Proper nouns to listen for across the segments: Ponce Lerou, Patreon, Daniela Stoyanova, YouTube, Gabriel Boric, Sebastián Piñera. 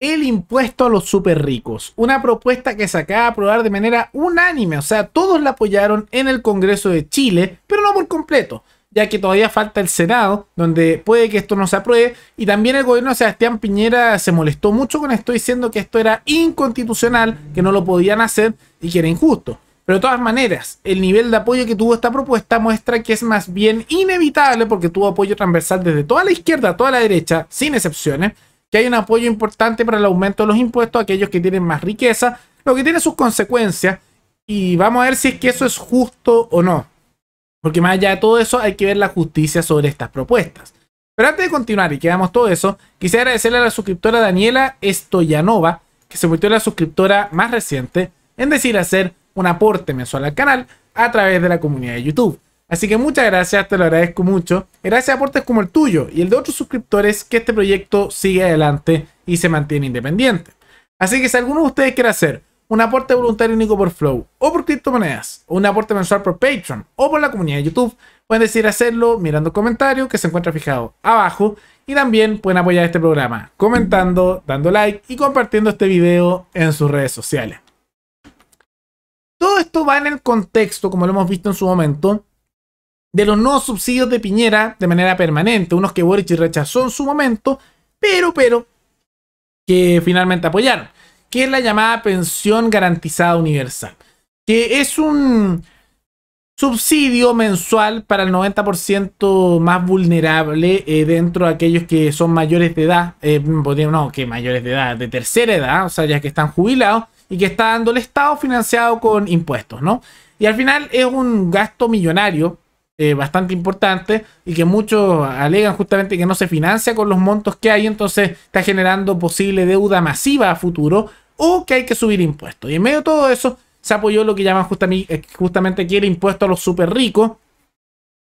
El impuesto a los súper ricos, una propuesta que se acaba de aprobar de manera unánime, o sea, todos la apoyaron en el Congreso de Chile, pero no por completo, ya que todavía falta el Senado, donde puede que esto no se apruebe, y también el gobierno de Sebastián Piñera se molestó mucho con esto, diciendo que esto era inconstitucional, que no lo podían hacer y que era injusto. Pero de todas maneras, el nivel de apoyo que tuvo esta propuesta muestra que es más bien inevitable, porque tuvo apoyo transversal desde toda la izquierda a toda la derecha, sin excepciones, que hay un apoyo importante para el aumento de los impuestos a aquellos que tienen más riqueza, lo que tiene sus consecuencias, y vamos a ver si es que eso es justo o no. Porque más allá de todo eso, hay que ver la justicia sobre estas propuestas. Pero antes de continuar y que veamos todo eso, quisiera agradecerle a la suscriptora Daniela Stoyanova, que se volvió la suscriptora más reciente, en decir hacer un aporte mensual al canal a través de la comunidad de YouTube. Así que muchas gracias, te lo agradezco mucho. Gracias a aportes como el tuyo y el de otros suscriptores que este proyecto sigue adelante y se mantiene independiente. Así que si alguno de ustedes quiere hacer un aporte voluntario único por Flow o por criptomonedas, o un aporte mensual por Patreon o por la comunidad de YouTube, pueden decidir hacerlo mirando el comentario que se encuentra fijado abajo, y también pueden apoyar este programa comentando, dando like y compartiendo este video en sus redes sociales. Todo esto va en el contexto, como lo hemos visto en su momento, de los nuevos subsidios de Piñera de manera permanente, unos que Boric rechazó en su momento, pero que finalmente apoyaron, que es la llamada pensión garantizada universal, que es un subsidio mensual para el 90% más vulnerable dentro de aquellos que son mayores de edad, de tercera edad, o sea, ya que están jubilados, y que está dando el Estado financiado con impuestos, ¿no? Y al final es un gasto millonario, bastante importante, y que muchos alegan justamente que no se financia con los montos que hay, entonces está generando posible deuda masiva a futuro, o que hay que subir impuestos. Y en medio de todo eso se apoyó lo que llaman justamente aquí el impuesto a los súper ricos,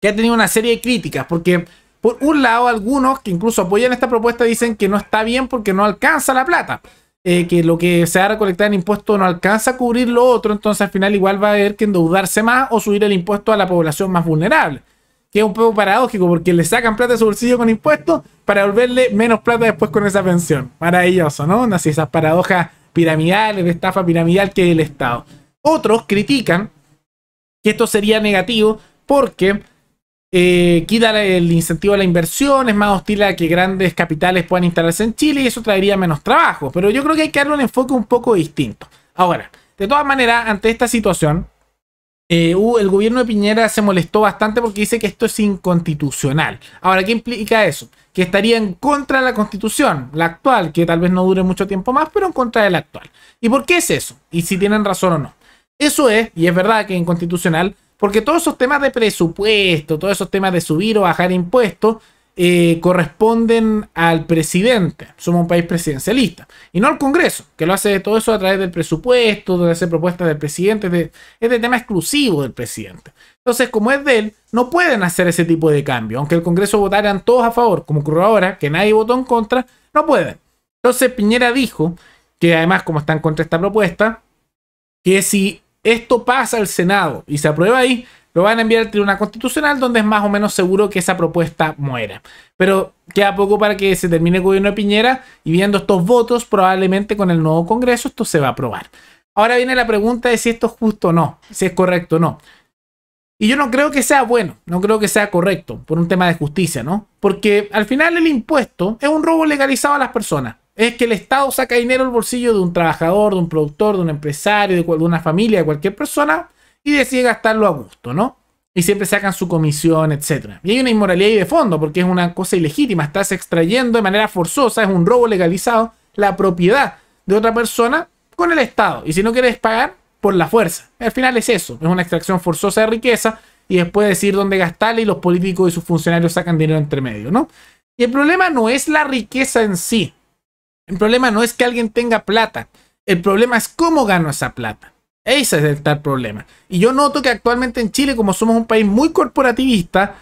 que ha tenido una serie de críticas, porque por un lado algunos que incluso apoyan esta propuesta dicen que no está bien porque no alcanza la plata, que lo que se va a recolectar en impuestos no alcanza a cubrir lo otro, entonces al final igual va a haber que endeudarse más o subir el impuesto a la población más vulnerable, que es un poco paradójico porque le sacan plata de su bolsillo con impuestos para devolverle menos plata después con esa pensión. Maravilloso, ¿no? Así esas paradojas piramidales, de estafa piramidal que es el Estado. Otros critican que esto sería negativo porque quita el incentivo a la inversión, es más hostil a que grandes capitales puedan instalarse en Chile y eso traería menos trabajo, pero yo creo que hay que darle un enfoque un poco distinto. Ahora, de todas maneras, ante esta situación, el gobierno de Piñera se molestó bastante porque dice que esto es inconstitucional. Ahora, ¿qué implica eso? Que estaría en contra de la Constitución, la actual, que tal vez no dure mucho tiempo más, pero en contra de la actual. ¿Y por qué es eso? Y si tienen razón o no. Eso es, y es verdad que es inconstitucional, porque todos esos temas de presupuesto, todos esos temas de subir o bajar impuestos, corresponden al presidente. Somos un país presidencialista. Y no al Congreso, que lo hace todo eso a través del presupuesto, donde hace propuestas del presidente. Es de tema exclusivo del presidente. Entonces, como es de él, no pueden hacer ese tipo de cambio. Aunque el Congreso votaran todos a favor, como ocurrió ahora, que nadie votó en contra, no pueden. Entonces, Piñera dijo, que además, como está en contra de esta propuesta, que si esto pasa al Senado y se aprueba ahí, lo van a enviar al Tribunal Constitucional, donde es más o menos seguro que esa propuesta muera. Pero queda poco para que se termine el gobierno de Piñera, y viendo estos votos, probablemente con el nuevo Congreso esto se va a aprobar. Ahora viene la pregunta de si esto es justo o no, si es correcto o no. Y yo no creo que sea bueno, no creo que sea correcto, por un tema de justicia, ¿no? Porque al final el impuesto es un robo legalizado a las personas. Es que el Estado saca dinero al bolsillo de un trabajador, de un productor, de un empresario, de una familia, de cualquier persona, y decide gastarlo a gusto, ¿no? Y siempre sacan su comisión, etc. Y hay una inmoralidad ahí de fondo, porque es una cosa ilegítima. Estás extrayendo de manera forzosa, es un robo legalizado, la propiedad de otra persona con el Estado. Y si no quieres pagar, por la fuerza. Al final es eso, es una extracción forzosa de riqueza, y después decir dónde gastarla, y los políticos y sus funcionarios sacan dinero entre medio, ¿no? Y el problema no es la riqueza en sí. El problema no es que alguien tenga plata. El problema es cómo gano esa plata. Ese es el tal problema. Y yo noto que actualmente en Chile, como somos un país muy corporativista,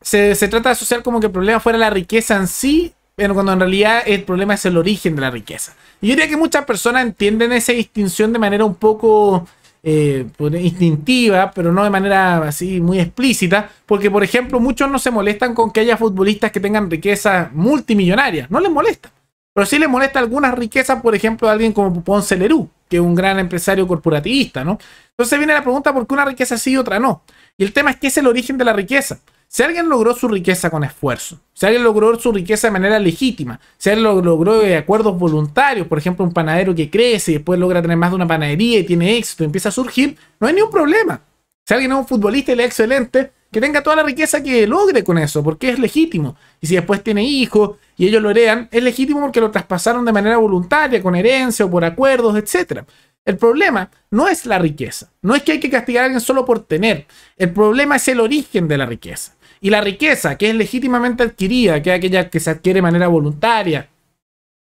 se trata de asociar como que el problema fuera la riqueza en sí, pero cuando en realidad el problema es el origen de la riqueza. Y yo diría que muchas personas entienden esa distinción de manera un poco instintiva, pero no de manera así muy explícita, porque por ejemplo muchos no se molestan con que haya futbolistas que tengan riquezas multimillonarias. No les molesta. Pero sí le molesta algunas riquezas, por ejemplo, a alguien como Ponce Lerou, que es un gran empresario corporativista, ¿no? Entonces viene la pregunta, ¿por qué una riqueza sí y otra no? Y el tema es que es el origen de la riqueza. Si alguien logró su riqueza con esfuerzo, si alguien logró su riqueza de manera legítima, si alguien lo logró de acuerdos voluntarios, por ejemplo, un panadero que crece y después logra tener más de una panadería y tiene éxito y empieza a surgir, no hay ningún problema. Si alguien es un futbolista y le es excelente, que tenga toda la riqueza que logre con eso, porque es legítimo. Y si después tiene hijos y ellos lo heredan, es legítimo porque lo traspasaron de manera voluntaria, con herencia o por acuerdos, etc. El problema no es la riqueza. No es que hay que castigar a alguien solo por tener. El problema es el origen de la riqueza. Y la riqueza, que es legítimamente adquirida, que es aquella que se adquiere de manera voluntaria,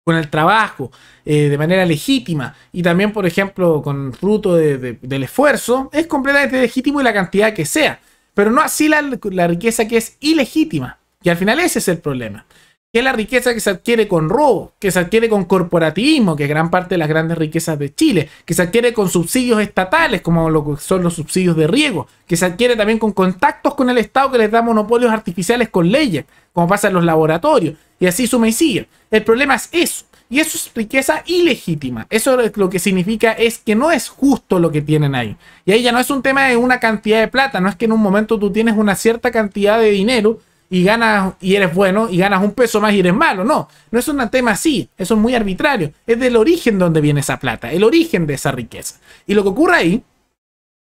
con el trabajo, de manera legítima, y también, por ejemplo, con fruto del esfuerzo, es completamente legítimo y la cantidad que sea. Pero no así la riqueza que es ilegítima. Y al final ese es el problema. Que es la riqueza que se adquiere con robo, que se adquiere con corporativismo, que es gran parte de las grandes riquezas de Chile, que se adquiere con subsidios estatales, como lo que son los subsidios de riego, que se adquiere también con contactos con el Estado que les da monopolios artificiales con leyes, como pasa en los laboratorios, y así suma y sigue. El problema es eso. Y eso es riqueza ilegítima. Eso lo que significa es que no es justo lo que tienen ahí. Y ahí ya no es un tema de una cantidad de plata. No es que en un momento tú tienes una cierta cantidad de dinero y ganas y eres bueno y ganas un peso más y eres malo. No, no es un tema así. Eso es muy arbitrario. Es del origen donde viene esa plata. El origen de esa riqueza. Y lo que ocurre ahí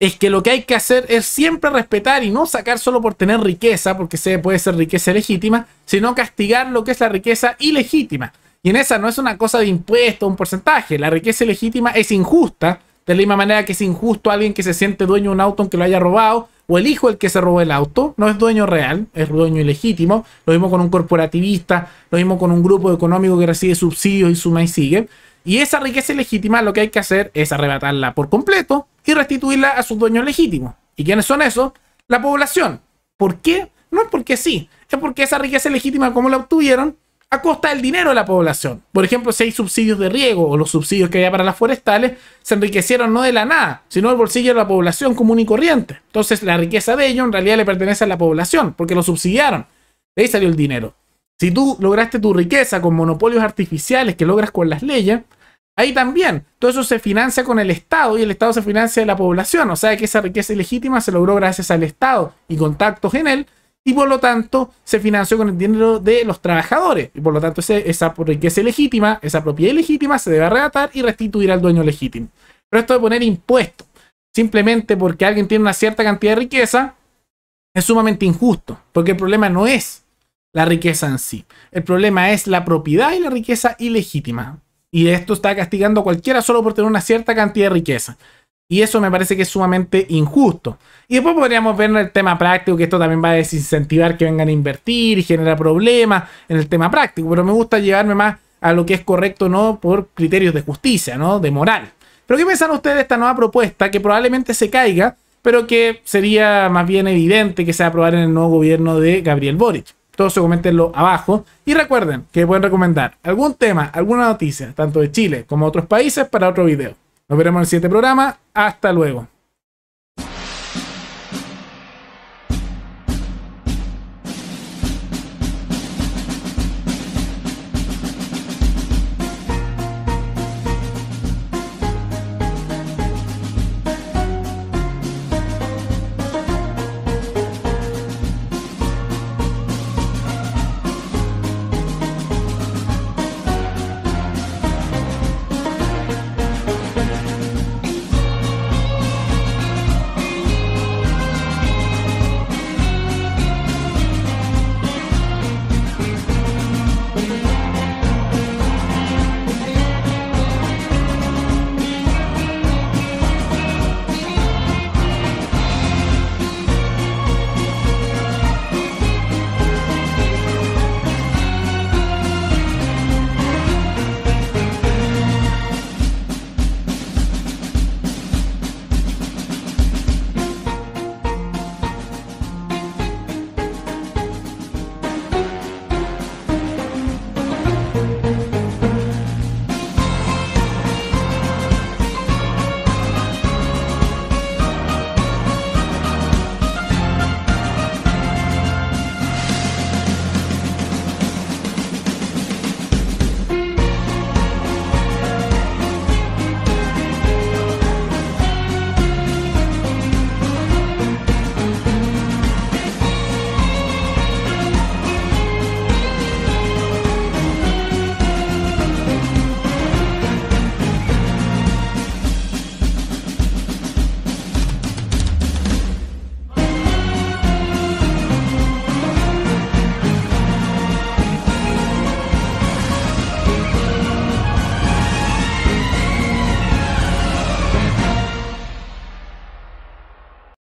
es que lo que hay que hacer es siempre respetar y no sacar solo por tener riqueza, porque se puede ser riqueza legítima, sino castigar lo que es la riqueza ilegítima. Y en esa no es una cosa de impuesto, un porcentaje. La riqueza ilegítima es injusta, de la misma manera que es injusto alguien que se siente dueño de un auto aunque lo haya robado, o el hijo el que se robó el auto, no es dueño real, es dueño ilegítimo. Lo mismo con un corporativista, lo mismo con un grupo económico que recibe subsidios y suma y sigue. Y esa riqueza ilegítima lo que hay que hacer es arrebatarla por completo y restituirla a sus dueños legítimos. ¿Y quiénes son esos? La población. ¿Por qué? No es porque sí, es porque esa riqueza ilegítima, como la obtuvieron, a costa del dinero de la población. Por ejemplo, si hay subsidios de riego o los subsidios que había para las forestales, se enriquecieron no de la nada, sino del bolsillo de la población común y corriente. Entonces la riqueza de ellos en realidad le pertenece a la población, porque lo subsidiaron. De ahí salió el dinero. Si tú lograste tu riqueza con monopolios artificiales que logras con las leyes, ahí también, todo eso se financia con el Estado y el Estado se financia de la población. O sea que esa riqueza ilegítima se logró gracias al Estado y contactos en él, y por lo tanto se financió con el dinero de los trabajadores, y por lo tanto esa riqueza ilegítima, esa propiedad ilegítima se debe arrebatar y restituir al dueño legítimo. Pero esto de poner impuestos simplemente porque alguien tiene una cierta cantidad de riqueza es sumamente injusto, porque el problema no es la riqueza en sí, el problema es la propiedad y la riqueza ilegítima, y esto está castigando a cualquiera solo por tener una cierta cantidad de riqueza. Y eso me parece que es sumamente injusto. Y después podríamos ver en el tema práctico que esto también va a desincentivar que vengan a invertir y genera problemas en el tema práctico. Pero me gusta llevarme más a lo que es correcto, ¿no? Por criterios de justicia, ¿no? De moral. Pero ¿qué piensan ustedes de esta nueva propuesta que probablemente se caiga, pero que sería más bien evidente que se va a aprobar en el nuevo gobierno de Gabriel Boric? Todo eso coméntenlo abajo. Y recuerden que pueden recomendar algún tema, alguna noticia, tanto de Chile como de otros países, para otro video. Nos veremos en el siguiente programa. Hasta luego.